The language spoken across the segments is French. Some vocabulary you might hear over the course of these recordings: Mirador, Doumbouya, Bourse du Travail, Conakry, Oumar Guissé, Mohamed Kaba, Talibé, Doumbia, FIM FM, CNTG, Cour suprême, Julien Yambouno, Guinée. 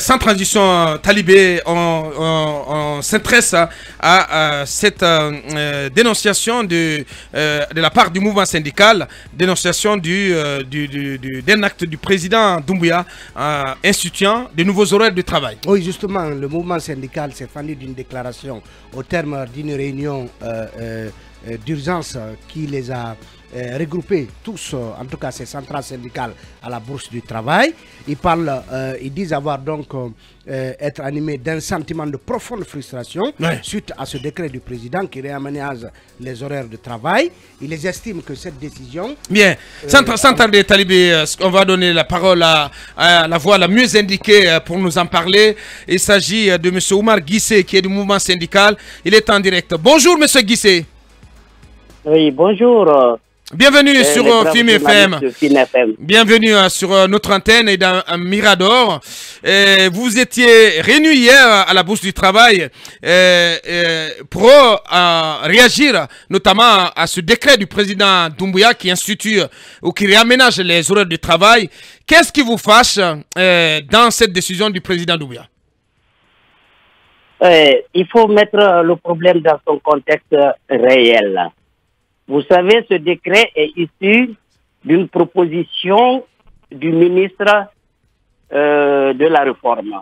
Sans transition, Talibé, on s'intéresse à cette dénonciation de la part du mouvement syndical, dénonciation d'un acte du président Doumbouya instituant de nouveaux horaires de travail. Oui, justement, le mouvement syndical s'est fendu d'une déclaration au terme d'une réunion d'urgence qui les a regroupés tous, en tout cas ces centrales syndicales, à la Bourse du Travail. Ils parlent, ils disent avoir donc être animés d'un sentiment de profonde frustration suite à ce décret du président qui réaménage les horaires de travail. Ils estiment que cette décision... Bien, sans tarder Talibé, on va donner la parole à la voix la mieux indiquée pour nous en parler. Il s'agit de M. Oumar Guissé qui est du mouvement syndical. Il est en direct. Bonjour M. Guissé. Oui, bonjour. Bienvenue sur FIM FM. Bienvenue sur notre antenne et dans Mirador. Vous étiez réunis hier à la Bourse du Travail pour réagir notamment à ce décret du président Doumbouya qui institue ou qui réaménage les horaires de travail. Qu'est-ce qui vous fâche dans cette décision du président Doumbouya? Il faut mettre le problème dans son contexte réel. Vous savez, ce décret est issu d'une proposition du ministre de la Réforme.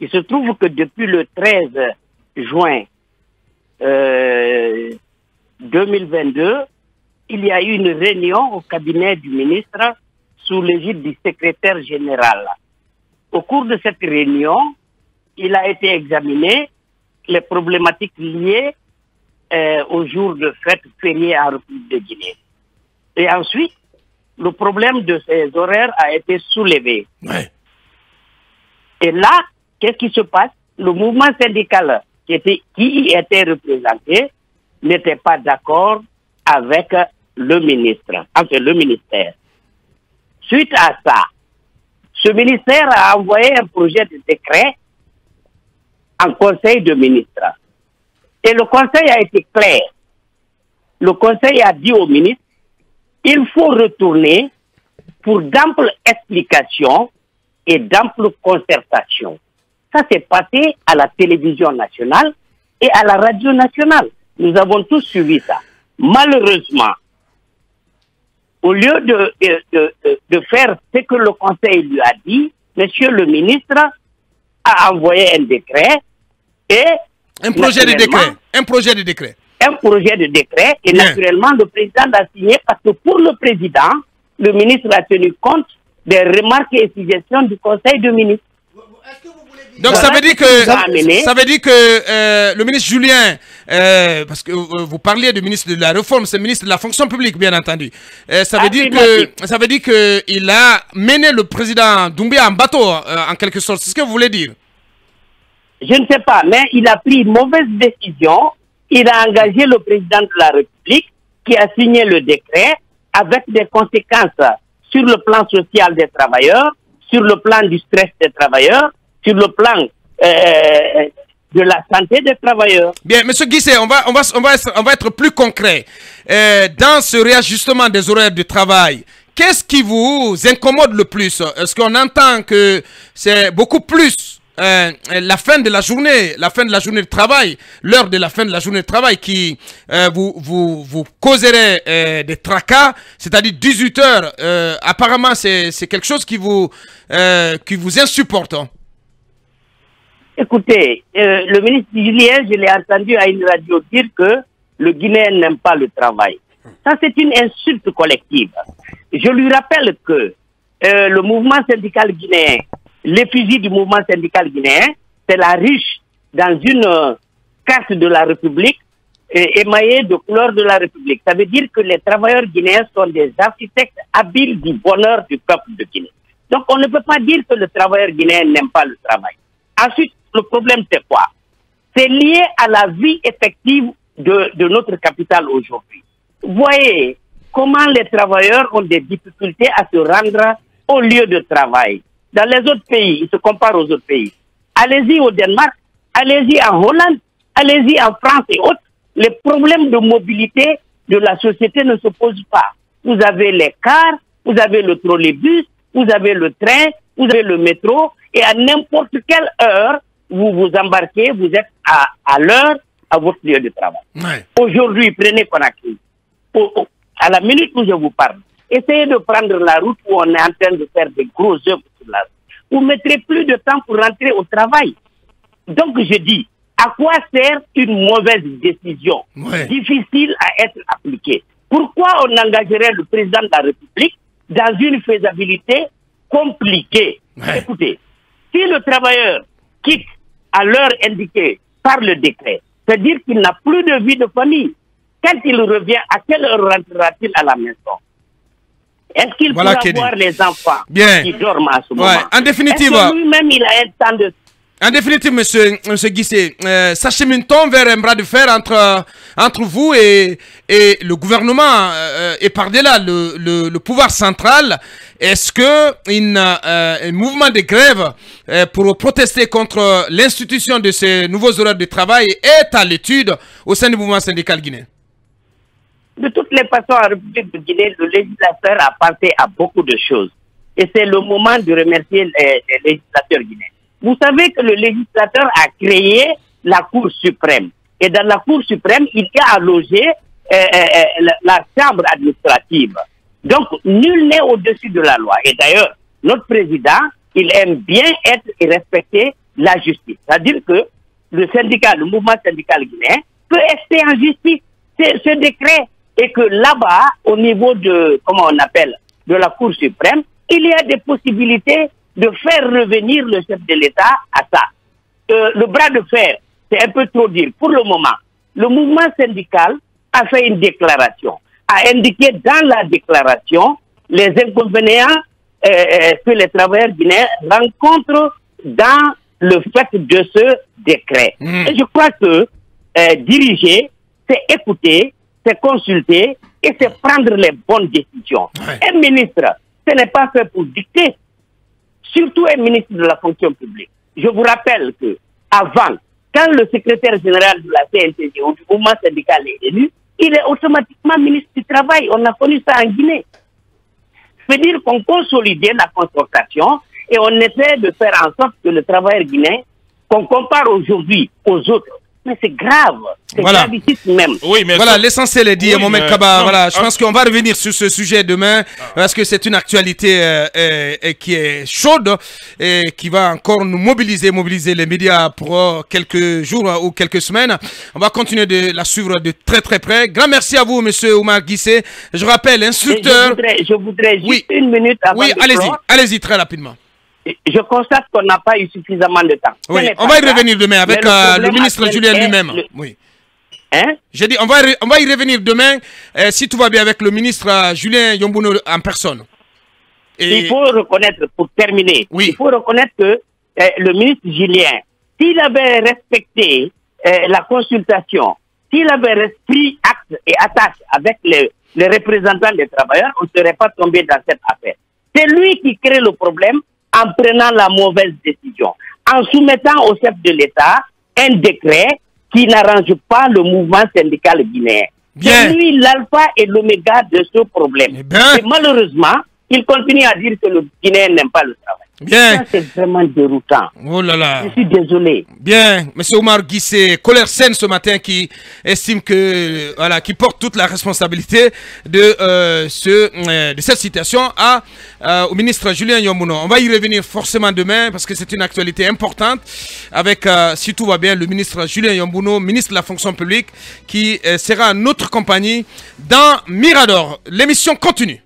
Il se trouve que depuis le 13 juin 2022, il y a eu une réunion au cabinet du ministre sous l'égide du secrétaire général. Au cours de cette réunion, il a été examiné les problématiques liées au jour de fête fériée en République de Guinée. Et ensuite, le problème de ces horaires a été soulevé. Ouais. Et là, qu'est-ce qui se passe? Le mouvement syndical qui était représenté n'était pas d'accord avec le ministre, enfin le ministère. Suite à ça, ce ministère a envoyé un projet de décret en conseil de ministres. Et le conseil a été clair. Le conseil a dit au ministre, il faut retourner pour d'amples explications et d'amples concertations. Ça s'est passé à la télévision nationale et à la radio nationale. Nous avons tous suivi ça. Malheureusement, au lieu de faire ce que le conseil lui a dit, monsieur le ministre a envoyé un décret et... Un projet de décret. Et naturellement, le président l'a signé parce que pour le président, le ministre a tenu compte des remarques et suggestions du Conseil de ministres. Donc voilà, ça veut dire que le ministre Julien, parce que vous parliez du ministre de la Réforme, c'est le ministre de la fonction publique bien entendu. Ça veut dire que il a mené le président Doumbia en bateau en quelque sorte. C'est ce que vous voulez dire? Je ne sais pas, mais il a pris une mauvaise décision. Il a engagé le président de la République qui a signé le décret avec des conséquences sur le plan social des travailleurs, sur le plan du stress des travailleurs, sur le plan de la santé des travailleurs. Bien, M. Guissé, on va être plus concret. Dans ce réajustement des horaires de travail, qu'est-ce qui vous incommode le plus? Est-ce qu'on entend que c'est beaucoup plus la fin de la journée, de travail, l'heure de la fin de la journée de travail qui vous causerait des tracas, c'est-à-dire 18 heures, apparemment c'est quelque chose qui vous insupporte. Écoutez, le ministre Julien, je l'ai entendu à une radio dire que le Guinéen n'aime pas le travail. Ça c'est une insulte collective. Je lui rappelle que le mouvement syndical guinéen, l'effigie du mouvement syndical guinéen, c'est la riche dans une carte de la République émaillée de couleurs de la République. Ça veut dire que les travailleurs guinéens sont des architectes habiles du bonheur du peuple de Guinée. Donc on ne peut pas dire que le travailleur guinéen n'aime pas le travail. Ensuite, le problème c'est quoi? C'est lié à la vie effective de notre capitale aujourd'hui. Voyez comment les travailleurs ont des difficultés à se rendre au lieu de travail. Dans les autres pays, ils se comparent aux autres pays. Allez-y au Danemark, allez-y en Hollande, allez-y en France et autres. Les problèmes de mobilité de la société ne se posent pas. Vous avez les cars, vous avez le trolleybus, vous avez le train, vous avez le métro et à n'importe quelle heure, vous vous embarquez, vous êtes à l'heure à votre lieu de travail. Ouais. Aujourd'hui, prenez Conakry. À la minute où je vous parle, essayez de prendre la route où on est en train de faire des gros œuvres sur la route. Vous mettrez plus de temps pour rentrer au travail. Donc je dis, à quoi sert une mauvaise décision difficile à être appliquée? Pourquoi on engagerait le président de la République dans une faisabilité compliquée? Écoutez, si le travailleur quitte à l'heure indiquée par le décret, c'est-à-dire qu'il n'a plus de vie de famille, quand il revient, à quelle heure rentrera-t-il à la maison? Est-ce qu'il peut avoir les enfants qui dorment à ce moment? En définitive, lui-même, il a un temps de... En définitive, monsieur Guissé, s'achemine-t-on vers un bras de fer entre vous et le gouvernement et par-delà le pouvoir central? Est-ce qu'un mouvement de grève pour protester contre l'institution de ces nouveaux horaires de travail est à l'étude au sein du mouvement syndical guinéen? De toutes les façons, en République de Guinée, le législateur a pensé à beaucoup de choses. Et c'est le moment de remercier les législateurs guinéens. Vous savez que le législateur a créé la Cour suprême. Et dans la Cour suprême, il y a allogé la chambre administrative. Donc, nul n'est au-dessus de la loi. Et d'ailleurs, notre président, il aime bien être et respecter la justice. C'est-à-dire que le mouvement syndical guinéen peut rester en justice. Ce décret est que là-bas, au niveau de, comment on appelle, de la Cour suprême, il y a des possibilités de faire revenir le chef de l'État à ça. Le bras de fer, c'est un peu trop dire. Pour le moment, le mouvement syndical a fait une déclaration, a indiqué dans la déclaration les inconvénients que les travailleurs guinéens rencontrent dans le fait de ce décret. Et je crois que diriger, c'est écouter, c'est consulter et c'est prendre les bonnes décisions. Un ministre, ce n'est pas fait pour dicter. Surtout un ministre de la fonction publique. Je vous rappelle que avant, quand le secrétaire général de la CNTG ou du mouvement syndical est élu, il est automatiquement ministre du Travail. On a connu ça en Guinée. C'est-à-dire qu'on consolidait la concertation et on essaie de faire en sorte que le travailleur guinéen, qu'on compare aujourd'hui aux autres, mais c'est grave, c'est grave ici même. Oui, mais voilà, l'essentiel est dit, Mohamed Kaba. Voilà, je pense qu'on va revenir sur ce sujet demain, parce que c'est une actualité qui est chaude et qui va encore nous mobiliser les médias pour quelques jours ou quelques semaines. On va continuer de la suivre de très près. Grand merci à vous, monsieur Oumar Guissé. Je rappelle, instructeur... Je voudrais juste une minute avant. Oui, allez-y très rapidement. Je constate qu'on n'a pas eu suffisamment de temps. Oui, on va y revenir demain avec le ministre Julien lui-même. Oui. Hein? J'ai dit, on va y revenir demain, si tout va bien, avec le ministre Julien Yambouno en personne. Et... Il faut reconnaître, pour terminer, il faut reconnaître que le ministre Julien, s'il avait respecté la consultation, s'il avait pris acte et attache avec les représentants des travailleurs, on ne serait pas tombé dans cette affaire. C'est lui qui crée le problème en prenant la mauvaise décision, en soumettant au chef de l'État un décret qui n'arrange pas le mouvement syndical guinéen. C'est lui l'alpha et l'oméga de ce problème. Et malheureusement, il continue à dire que le Guinéen n'aime pas le travail. Ça, c'est vraiment déroutant. Oh là là. Je suis désolé. Bien, monsieur Oumar Guissé, colère saine ce matin, qui estime que, voilà, qui porte toute la responsabilité de cette situation au ministre Julien Yambouno. On va y revenir forcément demain, parce que c'est une actualité importante avec, si tout va bien, le ministre Julien Yambouno, ministre de la fonction publique, qui sera en notre compagnie dans Mirador. L'émission continue.